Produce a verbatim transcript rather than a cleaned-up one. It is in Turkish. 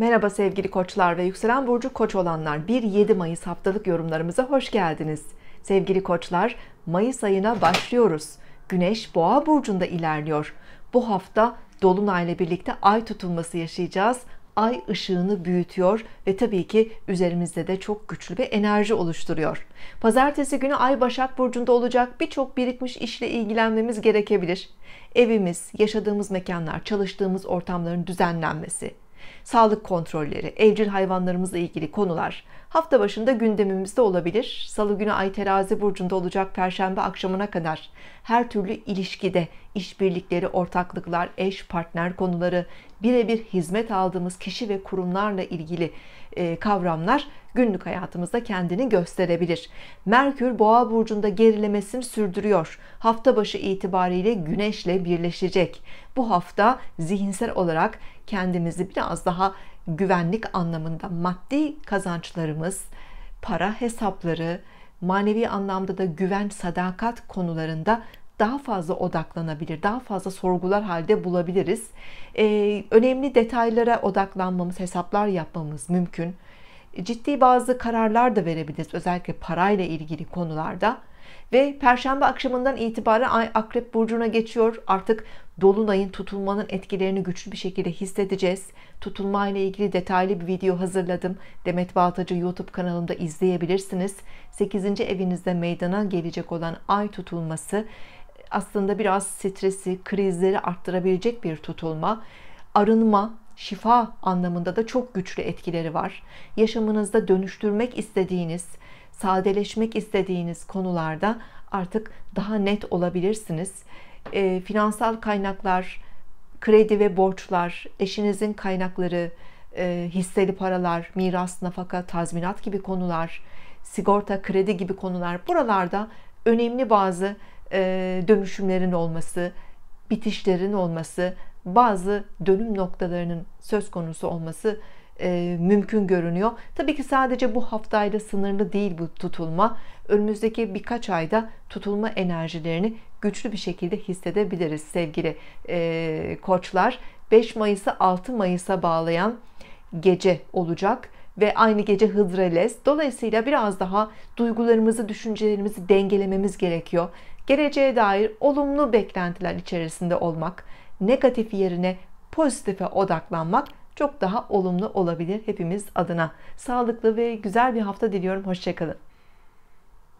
Merhaba sevgili koçlar ve yükselen burcu koç olanlar, bir yedi Mayıs haftalık yorumlarımıza hoş geldiniz. Sevgili koçlar, Mayıs ayına başlıyoruz. Güneş Boğa burcunda ilerliyor. Bu hafta dolunayla birlikte ay tutulması yaşayacağız. Ay ışığını büyütüyor ve tabii ki üzerimizde de çok güçlü bir enerji oluşturuyor. Pazartesi günü ay Başak burcunda olacak. Birçok birikmiş işle ilgilenmemiz gerekebilir. Evimiz, yaşadığımız mekanlar, çalıştığımız ortamların düzenlenmesi, sağlık kontrolleri, evcil hayvanlarımızla ilgili konular hafta başında gündemimizde olabilir. Salı günü ay Terazi burcunda olacak. Perşembe akşamına kadar her türlü ilişkide, işbirlikleri, ortaklıklar, eş, partner konuları, birebir hizmet aldığımız kişi ve kurumlarla ilgili kavramlar günlük hayatımızda kendini gösterebilir. Merkür Boğa burcunda gerilemesini sürdürüyor. Hafta başı itibariyle Güneş'le birleşecek. Bu hafta zihinsel olarak kendimizi biraz daha güvenlik anlamında, maddi kazançlarımız, para hesapları, manevi anlamda da güven, sadakat konularında daha fazla odaklanabilir, daha fazla sorgular halde bulabiliriz. Ee, önemli detaylara odaklanmamız, hesaplar yapmamız mümkün. Ciddi bazı kararlar da verebiliriz, özellikle parayla ilgili konularda. Ve Perşembe akşamından itibaren ay Akrep burcuna geçiyor. Artık dolunayın, tutulmanın etkilerini güçlü bir şekilde hissedeceğiz. Tutulma ile ilgili detaylı bir video hazırladım. Demet Baltacı YouTube kanalımda izleyebilirsiniz. sekizinci evinizde meydana gelecek olan ay tutulması aslında biraz stresi, krizleri arttırabilecek bir tutulma. Arınma, şifa anlamında da çok güçlü etkileri var. Yaşamınızda dönüştürmek istediğiniz, sadeleşmek istediğiniz konularda artık daha net olabilirsiniz. E, finansal kaynaklar, kredi ve borçlar, eşinizin kaynakları, e, hisseli paralar, miras, nafaka, tazminat gibi konular, sigorta, kredi gibi konular, buralarda önemli bazı e, dönüşümlerin olması, bitişlerin olması, bazı dönüm noktalarının söz konusu olması e, mümkün görünüyor. Tabii ki sadece bu haftayla sınırlı değil bu tutulma. Önümüzdeki birkaç ayda tutulma enerjilerini güçlü bir şekilde hissedebiliriz sevgili e, koçlar. beş Mayıs'ı altı Mayıs'a bağlayan gece olacak ve aynı gece Hıdrellez. Dolayısıyla biraz daha duygularımızı, düşüncelerimizi dengelememiz gerekiyor. Geleceğe dair olumlu beklentiler içerisinde olmak, negatif yerine pozitife odaklanmak çok daha olumlu olabilir hepimiz adına. Sağlıklı ve güzel bir hafta diliyorum. Hoşça kalın.